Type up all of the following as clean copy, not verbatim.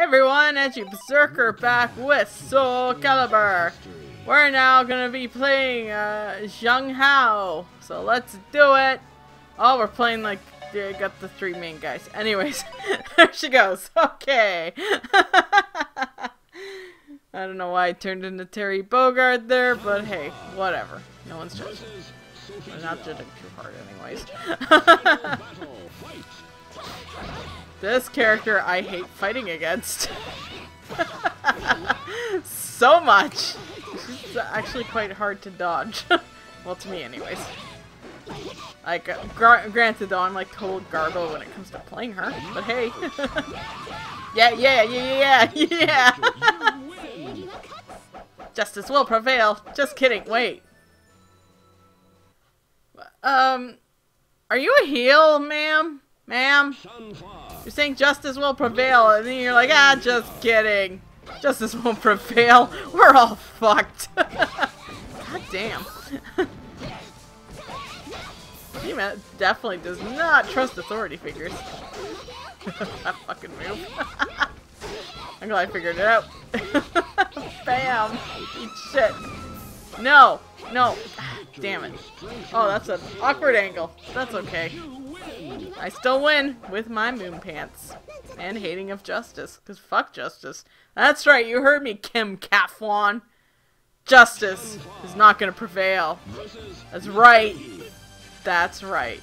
Hey everyone, Edgy Berserker back with Soul Calibur. We're now gonna be playing Zhang Hao, so let's do it. Oh, we're playing like I got the three main guys. Anyways, there she goes. Okay. I don't know why I turned into Terry Bogard there, but hey, whatever. No one's judging. We're not judging too hard, anyways. This character I hate fighting against so much. It's actually quite hard to dodge. Well, to me, anyways. Like, granted, though, I'm like total garbo when it comes to playing her. But hey, yeah. Justice will prevail. Just kidding. Wait. Are you a heel, ma'am? Ma'am? You're saying justice will prevail, and then you're like, ah, just kidding. Justice won't prevail. We're all fucked. God damn. He definitely does not trust authority figures. That fucking move. I'm glad I figured it out. Bam. Eat shit. No. No. Damn it. Oh, that's an awkward angle. That's okay. I still win with my moon pants and hating of justice, cause fuck justice. That's right, you heard me, Kim Kafwan. Justice is not gonna prevail. That's right. That's right.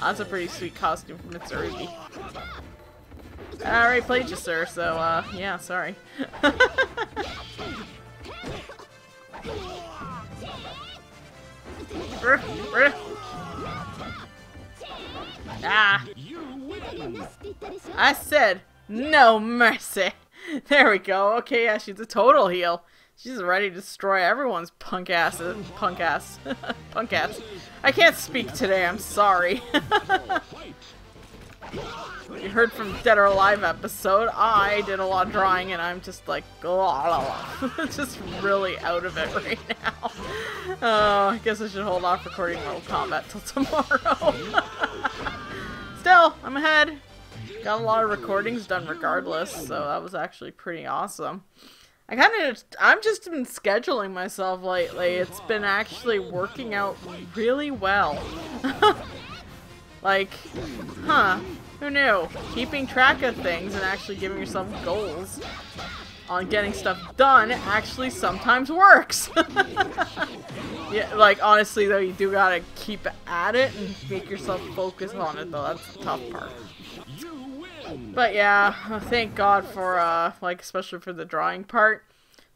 That's a pretty sweet costume from Mitsurugi. I already played you, sir. So yeah, sorry. Ah! I said no mercy. There we go. Okay, yeah, she's a total heel. She's ready to destroy everyone's punk asses. Punk ass. Punk ass. I can't speak today. I'm sorry. You heard from Dead or Alive episode. I did a lot of drawing, and I'm just like, blah, blah, blah. Just really out of it right now. Oh, I guess I should hold off recording Mortal Kombat till tomorrow. Still, I'm ahead. Got a lot of recordings done regardless, so that was actually pretty awesome. I'm just been scheduling myself lately. It's been actually working out really well. Like, huh, who knew? Keeping track of things and actually giving yourself goals on getting stuff done actually sometimes works. Yeah, like, honestly, though, you do gotta keep at it and make yourself focus on it, though. That's the tough part. But yeah, thank God for, like, especially for the drawing part.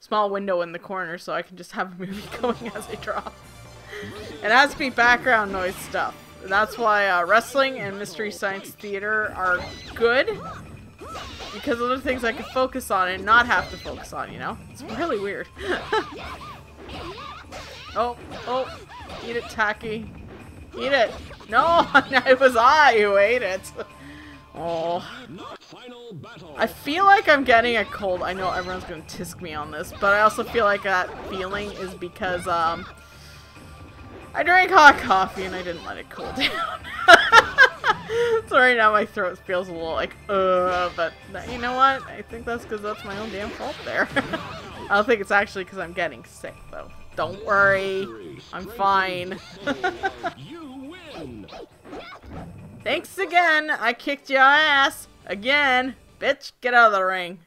Small window in the corner so I can just have a movie going as I draw. It has to be background noise stuff. That's why wrestling and Mystery Science Theater are good. Because of the things I can focus on and not have to focus on, you know? It's really weird. Oh, oh, eat it, Taki. Eat it. No, it was I who ate it. Oh. I feel like I'm getting a cold. I know everyone's gonna tisk me on this, but I also feel like that feeling is because, I drank hot coffee and I didn't let it cool down. So right now my throat feels a little like, but you know what? I think that's because that's my own damn fault there. I don't think it's actually because I'm getting sick, though. Don't worry, I'm fine. Thanks again, I kicked your ass. Again, bitch, get out of the ring.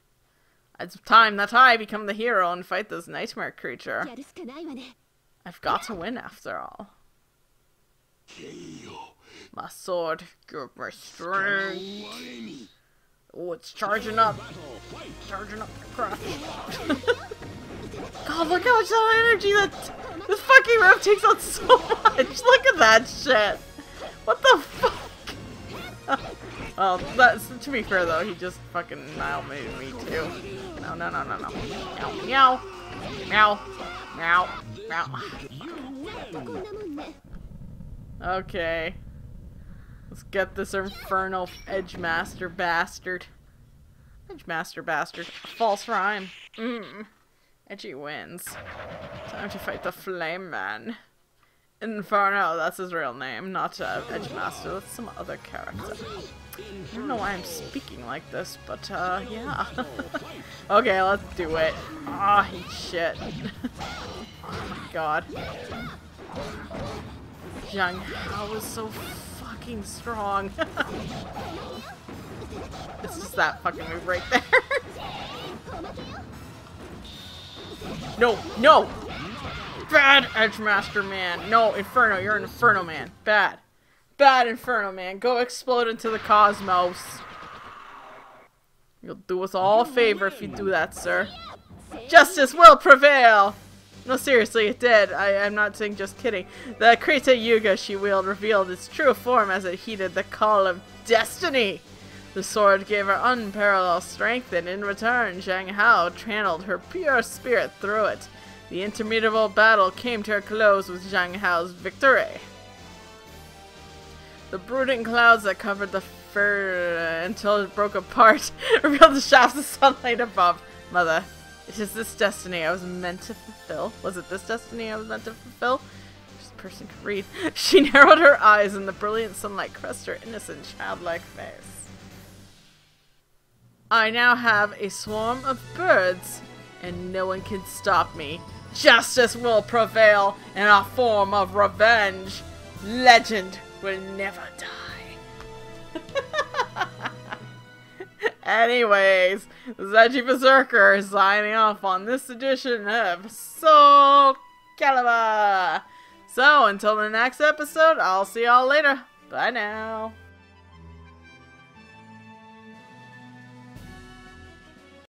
It's time that I become the hero and fight this nightmare creature. I've got to win after all. My sword, give me strength. Oh, it's charging up. Charging up the crush. God, look how much energy that this fucking rope takes out so much. Look at that shit. What the fuck? Well, that's, to be fair though, he just fucking annihilated me too. No, no, no, no, no. Meow, meow, meow, meow, meow. Okay. Let's get this Infernal Edgemaster bastard. Edgemaster bastard. False rhyme. Edgy wins. Time to fight the Flame Man. Inferno, that's his real name, not Edgemaster, that's some other character. I don't know why I'm speaking like this, but yeah. Okay, let's do it. Ah, oh, shit. Oh my god. Zhang Hao is so fucking strong. It's just that fucking move right there. No, no! Bad Edgemaster man! No, Inferno, you're an Inferno man. Bad. Bad Inferno man. Go explode into the cosmos. You'll do us all a favor if you do that, sir. Justice will prevail! No, seriously, it did. I'm not saying just kidding. The Krita Yuga she wielded revealed its true form as it heeded the call of destiny. The sword gave her unparalleled strength, and in return, Zhang Hao channeled her pure spirit through it. The interminable battle came to a close with Zhang Hao's victory. The brooding clouds that covered the fur until it broke apart revealed the shafts of sunlight above. Mother, it is this destiny I was meant to fulfill. Was it this destiny I was meant to fulfill? This person could read. She narrowed her eyes, and the brilliant sunlight caressed her innocent, childlike face. I now have a swarm of birds, and no one can stop me. Justice will prevail in a form of revenge. Legend will never die. Anyways, this is Edgy Berserker signing off on this edition of Soul Calibur. So, until the next episode, I'll see y'all later. Bye now.